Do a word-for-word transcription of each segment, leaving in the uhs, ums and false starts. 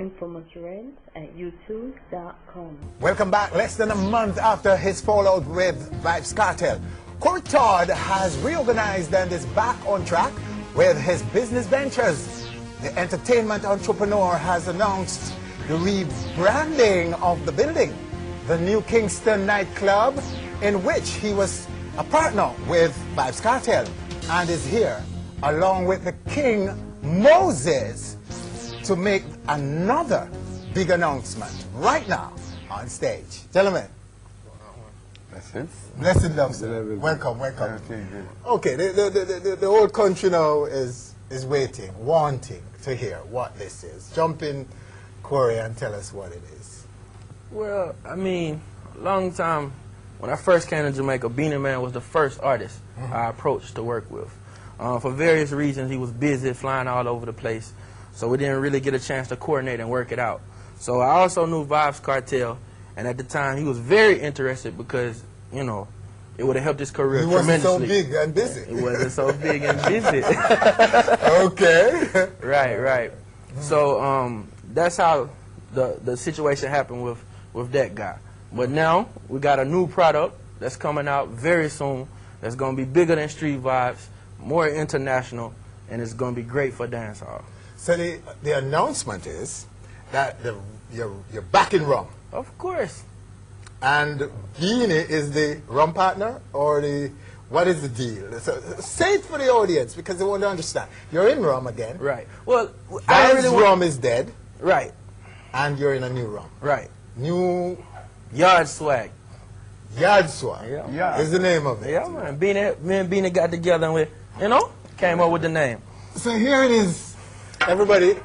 InfamousRains at youtube dot com. Welcome back. Less than a month after his fallout with Vybz Kartel, Corey Todd has reorganized and is back on track with his business ventures. The entertainment entrepreneur has announced the rebranding of the building, the New Kingston nightclub, in which he was a partner with Vybz Kartel, and is here along with the King Moses to make another big announcement right now on stage. Gentlemen. Blessings. Blessings, love, sir. Welcome, welcome. Okay, the, the, the, the, the whole country now is, is waiting, wanting to hear what this is. Jump in, Corey, and tell us what it is. Well, I mean, a long time, when I first came to Jamaica, Beenie Man was the first artist mm-hmm. I approached to work with. Uh, for various reasons, he was busy flying all over the place, so we didn't really get a chance to coordinate and work it out. So I also knew Vybz Kartel, and at the time he was very interested because, you know, it would have helped his career he tremendously. It wasn't so big and busy. It wasn't so big and busy. Okay. Right, right. So um, that's how the, the situation happened with, with that guy. But now we got a new product that's coming out very soon that's going to be bigger than Street Vybz, more international, and it's going to be great for dancehall. So the, the announcement is that the, you're, you're back in rum. Of course. And Beenie is the rum partner, or the, what is the deal? So, say it for the audience, because they won't understand. You're in rum again. Right. Well, I really rum is dead. Right. And you're in a new rum. Right. New... Yard Swag. Yard Swag. Yeah. Yard. Is the name of it. Yeah, man. Beenie, me and Beenie got together and we, you know, came up with the name. So here it is. Everybody,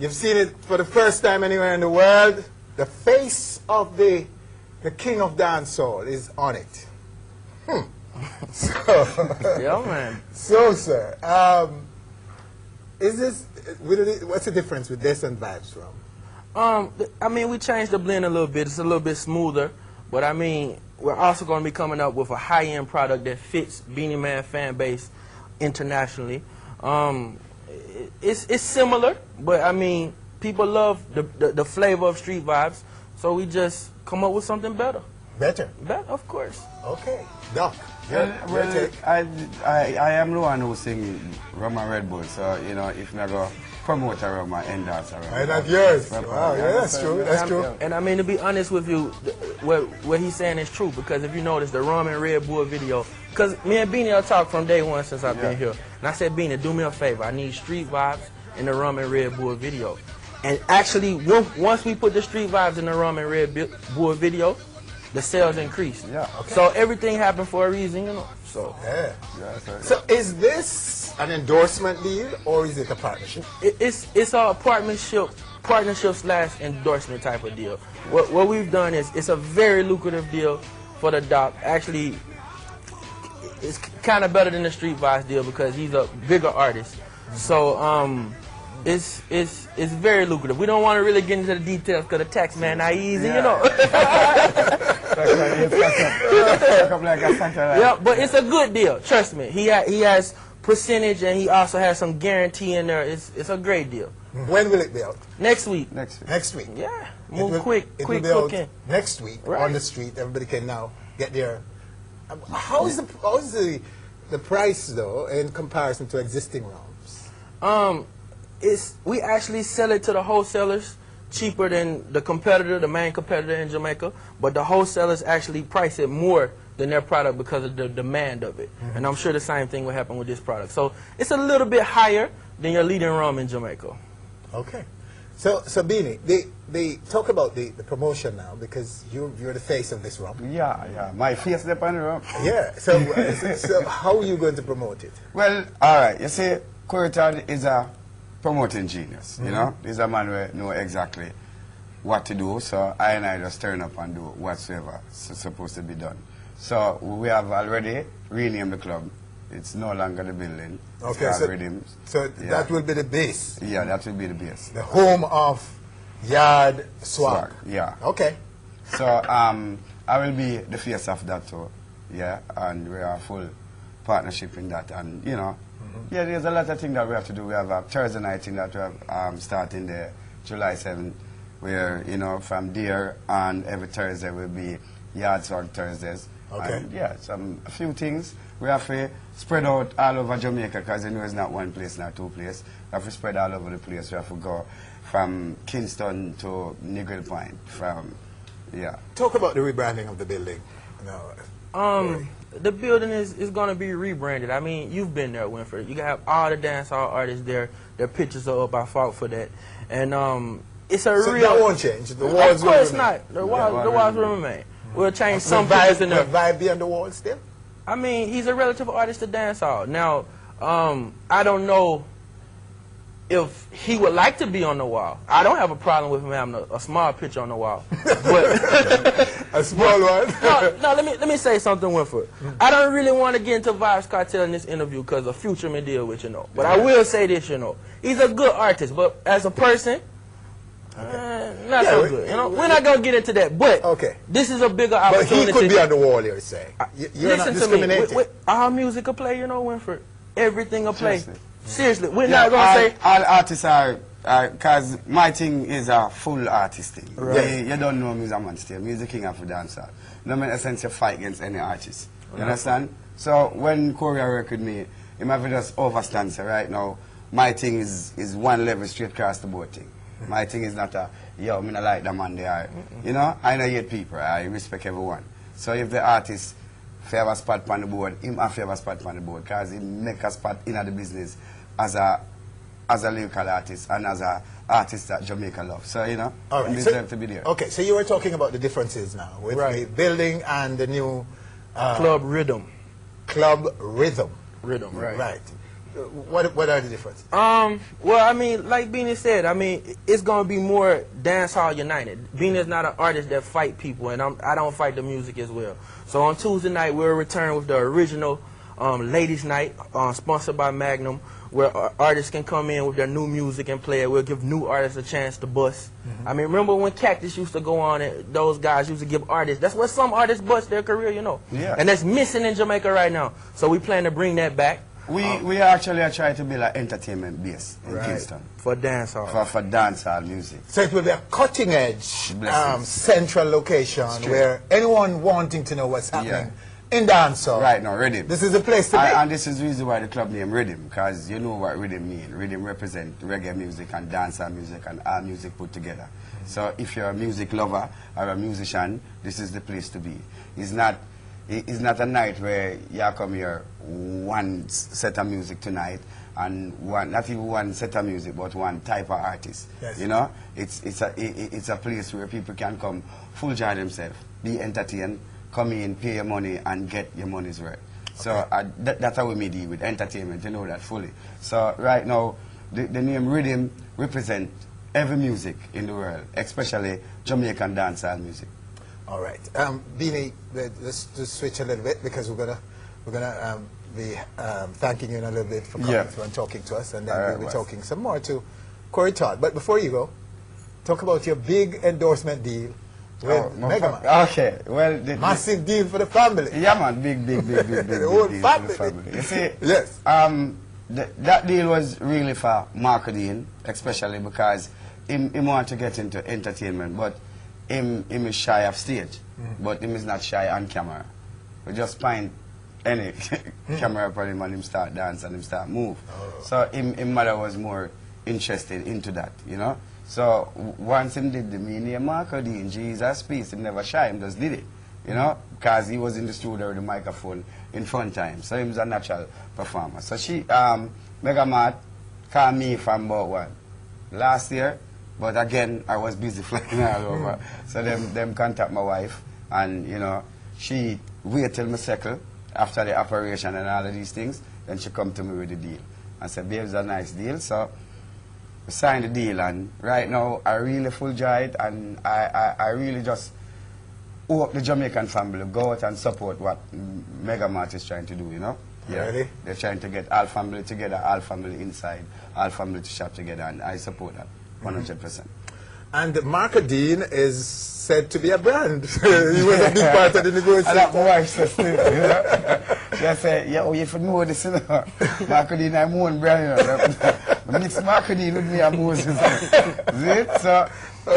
you've seen it for the first time anywhere in the world. The face of the, the king of dancehall is on it. Hmm. So, yeah, man. So, sir, um, is this, what's the difference with this and Vybz from? Um, I mean, we changed the blend a little bit. It's a little bit smoother, but I mean, we're also going to be coming up with a high-end product that fits Beenie Man fan base internationally. Um, It's, it's similar, but I mean, people love the, the, the flavor of Street Vybz, so we just come up with something better. Better? Better, of course. Okay. Doc, your, well, your well, I, I, I am the one who sing rum and Red Bull, so, you know, if not go promote a rum and endorse a rum. And that's yours. Wow, yeah, that's true, that's true. And I mean, to be honest with you, what, what he's saying is true, because if you notice, the rum and Red Bull video, because me and Beenie have talked from day one since I've yeah. been here. And I said, Beenie, do me a favor. I need Street Vybz in the rum and Red Bull video. And actually, once we put the Street Vybz in the rum and Red Bull video, the sales increased. Yeah. Okay. So everything happened for a reason, you know. So yeah. yeah right. So is this an endorsement deal or is it a partnership? It, it's it's a partnership, partnership slash endorsement type of deal. What what we've done is it's a very lucrative deal for the doc. Actually, it's kind of better than the Street Vybz deal because he's a bigger artist. Mm-hmm. So um. It's, it's, it's very lucrative. We don't want to really get into the details because the tax man not easy, yeah. you know. Yeah, but it's a good deal. Trust me. He, ha he has percentage and he also has some guarantee in there. It's, it's a great deal. When will it be out? Next week. Next week. Next week. Yeah. Move will, quick, quick, quick. Next week right. on the street. Everybody can now get there. How is the, how is the, the price, though, in comparison to existing rounds? Um... It's, we actually sell it to the wholesalers cheaper than the competitor, the main competitor in Jamaica, but the wholesalers actually price it more than their product because of the demand of it. Mm-hmm. And I'm sure the same thing will happen with this product. So it's a little bit higher than your leading rum in Jamaica. Okay. So, so Beenie, they, they talk about the, the promotion now because you, you're the face of this rum. Yeah, yeah. My face is upon the rum. Yeah. So, so how are you going to promote it? Well, all right. You see, Corey Todd is a promoting genius, you mm-hmm. know. He's a man who knows exactly what to do, so I and I just turn up and do whatsoever is supposed to be done. So we have already renamed the club. It's no longer the building. Okay, it's so, Rhythm. So yeah. that will be the base? Yeah, that will be the base. The home of Yard Swag. Swag yeah. Okay. So um, I will be the face of that too, yeah, and we are full partnership in that, and, you know, yeah, there's a lot of things that we have to do. We have a Thursday night thing that we have um, starting the July seventh, where, you know, from there on, every Thursday will be Yard Swag Thursdays. Okay. And yeah, some a few things. We have to spread out all over Jamaica, because you know it's not one place, not two places. We have to spread all over the place. We have to go from Kingston to Nigel Point. From, yeah. Talk about the rebranding of the building. No. Um, the building is, is going to be rebranded. I mean, you've been there, Winford. You have all the dancehall artists there. Their pictures are up. I fought for that. And um, it's a so real... So that won't change? The walls will remain? Not. The walls, yeah, the walls will remain. We'll change some vibes in there. Will Vibe be on the wall still? I mean, he's a relative artist to dancehall. Now, um, I don't know if he would like to be on the wall. I don't have a problem with him having a, a small picture on the wall. But a small one? no, no, let me let me say something, Winford. I don't really want to get into Vybz Kartel in this interview because of Future may deal with, you know. But yeah. I will say this, you know. He's a good artist, but as a person, okay. Uh, not yeah, so good. You know, we're not gonna get into that. But okay, this is a bigger opportunity. But he could be on the wall, you're saying. You're not discriminating. Our music will play, you know, Winford. Everything will play. Seriously, Seriously we're yeah, not gonna all, say all artists are. Because uh, my thing is a full artist thing. Right. You, you don't know music man still. Music king of the dancer. No man essence you fight against any artist. You right. understand? So when Corey worked with me, he might just overstand right now. My thing is is one level straight across the board thing. My thing is not a, yo, I mean, I like the man they are. Mm-mm. You know, I know you people, I respect everyone. So if the artist favor spot on the board, him a favor spot on the board, because he make a spot in the business as a as a lyrical artist and as a artist that Jamaica loves. So, you know, all right. So, to be there. Okay, so you were talking about the differences now with right. the building and the new... Uh, Club Rhythm. Club Rhythm. Rhythm, right. Right. What, what are the differences? Um, well, I mean, like Beenie said, I mean, it's going to be more dancehall united. Beenie is not an artist that fight people, and I'm, I don't fight the music as well. So on Tuesday night, we'll return with the original um, Ladies Night, uh, sponsored by Magnum, where artists can come in with their new music and play it. We'll give new artists a chance to bust. Mm-hmm. I mean, remember when Cactus used to go on and those guys used to give artists, that's where some artists bust their career, you know. Yeah. And that's missing in Jamaica right now. So we plan to bring that back. We, um, we actually are trying to build an entertainment base in right. Kingston. For dancehall. For, for dancehall music. So it will be a cutting edge um, central location where anyone wanting to know what's happening yeah. in dancehall. Right now, Rhythm. This is the place to be. And, and this is the reason why the club name Rhythm, because you know what Rhythm means. Rhythm represents reggae music and dancehall music and all music put together. Mm-hmm. So if you're a music lover or a musician, this is the place to be. It's not... It's not a night where you come here one set of music tonight and one, not even one set of music, but one type of artist. Yes. You know, it's it's a it, it's a place where people can come full joy themselves, be entertained, come in, pay your money, and get your money's worth. Okay. So uh, that, that's how we made it with entertainment. You know that fully. So right now, the, the name Rhythm represents every music in the world, especially Jamaican dancehall music. All right, um, Beenie, let's just switch a little bit because we're gonna we're gonna um, be um, thanking you in a little bit for coming yeah. through and talking to us, and then right, we'll be talking some more to Corey Todd. But before you go, talk about your big endorsement deal with oh, Megamart. Okay, well, the, massive deal for the family. Yeah, man, big, big, big, big, big, big the whole deal family. For the family. You see, yes, um, th that deal was really for marketing, especially because him, him want to get into entertainment, but. Him, him is shy of stage, mm-hmm. but him is not shy on camera. We just find any mm-hmm. camera for him and him start dance and him start move. Oh. So him, him mother was more interested into that, you know. So once him did the media marketing, Jesus peace, him never shy, him just did it, you know, because he was in the studio with the microphone in front time. So him's a natural performer. So she, um, Megamart called me from about what, last year? But again, I was busy flying all over. So them, them contact my wife, and you know, she wait till my cycle after the operation and all of these things, then she come to me with the deal. I said, babe, it's a nice deal. So we signed the deal, and right now, I really full joy, and I, I, I really just hope the Jamaican family go out and support what Megamart is trying to do, you know? Yeah, really? They're trying to get all family together, all family inside, all family to shop together, and I support that. one hundred percent. And Marcadine is said to be a brand. He was a big part of the negotiation. I like my wife says, you know. She said, yeah, oh, you should know this, you know. Marcadine, I'm one brand, you know. Mixed deal with me and Moses. See? So,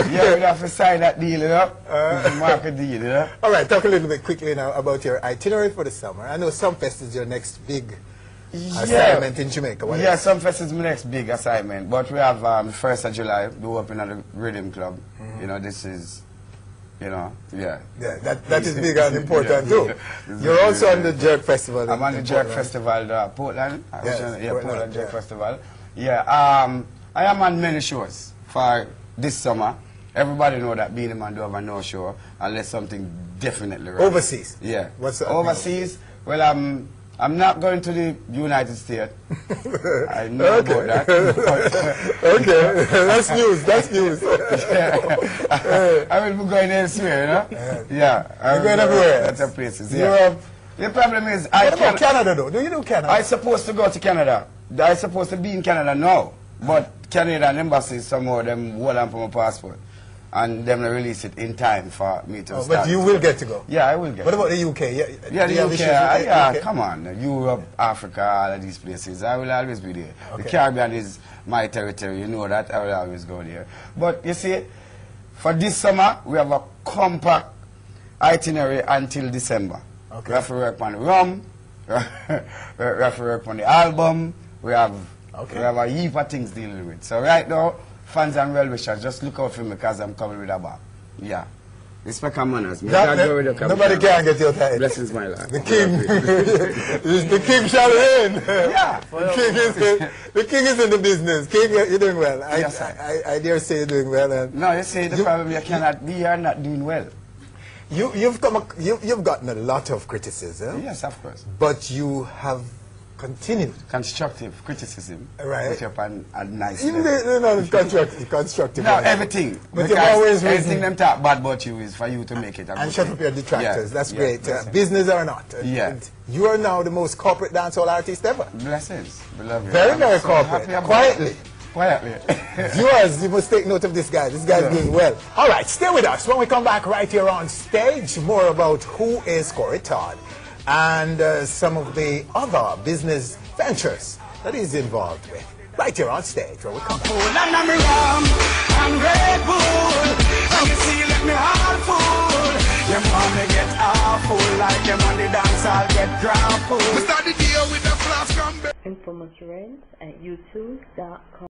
yeah, we have to sign that deal, you know? Uh, market deal, you know? All right, talk a little bit quickly now about your itinerary for the summer. I know Sumfest is your next big yeah. assignment in Jamaica. What yeah, Sumfest is my next big assignment. But we have um, the first of July, we open at the Rhythm Club. Mm-hmm. You know, this is... You know, yeah. yeah that, that is big and important yeah, too. Yeah. You're also on the Jerk Festival. I'm on the Jerk Portland. Festival, uh, Portland. I yes, on, yeah, Portland, Portland Jerk yeah. Festival. Yeah, um, I am on many shows for this summer. Everybody know that Beenie Man don't have a no show unless something definitely right. Overseas? Yeah. What's that Overseas? Mean? Well, I'm, I'm not going to the United States. I know okay. about that. okay, that's news, that's news. yeah. I will be going elsewhere, you know? Yeah. I'm You're going everywhere. Other places, yeah. Europe. The problem is... I what about Canada, though? Do you know Canada? I'm supposed to go to Canada. I'm supposed to be in Canada now. But Canadian embassy, somehow, them hold on for my passport. And them release it in time for me to oh, start. But you will get to go? Yeah, I will get What about the U K? Yeah, yeah the, the U K, I, yeah, U K? Come on. Europe, Africa, all of these places, I will always be there. Okay. The Caribbean is my territory, you know that, I will always go there. But you see, for this summer, we have a compact itinerary until December. Okay. We have to work on the rum, we have to work on the album, we have, okay. we have a heap of things dealing with. So right now, fans and well-wishers, just look out for me because I'm coming with a bar. Yeah. Respect our manners. Yeah, nobody camera. Can get your title. Blessings, my lord. The king. the king shall reign. Yeah. The king, is in, the king is in the business. King, you're doing well. I, yes, I, I, I dare say you're doing well. And no, you say the you, problem you cannot be, you're not doing well. You, you've, come a, you, you've gotten a lot of criticism. Yes, of course. But you have... Continued constructive criticism, right? And, and nice. Even the, no, no, constructive, constructive. No, everything. But you've always everything them talk bad about you is for you to make it. And shut up your detractors. Yeah, That's yeah, great. Uh, business or not. Yeah. And you are now the most corporate dancehall artist ever. Blessings, beloved. Very, very so corporate. Quietly. Quietly. Viewers, you must take note of this guy. This guy's yeah. doing well. All right, stay with us. When we come back, right here on stage, more about who is Corey Todd and uh, some of the other business ventures that he's involved with. Right here on stage, where we come from. InfamousRains at youtube dot com.